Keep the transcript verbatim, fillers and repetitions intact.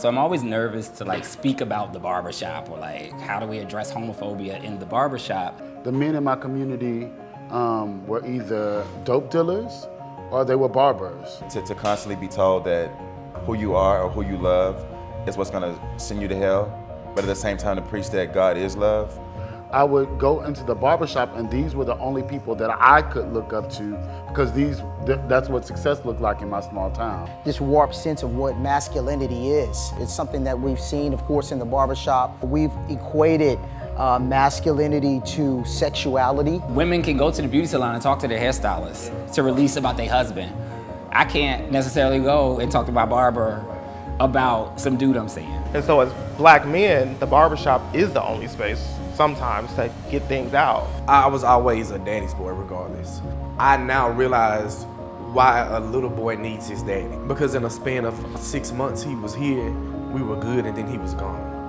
So I'm always nervous to like speak about the barbershop or like how do we address homophobia in the barbershop. The men in my community um, were either dope dealers or they were barbers. To, to constantly be told that who you are or who you love is what's gonna send you to hell, but at the same time to preach that God is love. I would go into the barbershop and these were the only people that I could look up to because these, th that's what success looked like in my small town. This warped sense of what masculinity is. It's something that we've seen, of course, in the barbershop. We've equated uh, masculinity to sexuality. Women can go to the beauty salon and talk to their hairstylist to release about their husband. I can't necessarily go and talk to my barber about some dude I'm seeing. And so as black men, the barbershop is the only space sometimes to get things out. I was always a daddy's boy regardless. I now realize why a little boy needs his daddy. Because in a span of six months he was here, we were good, and then he was gone.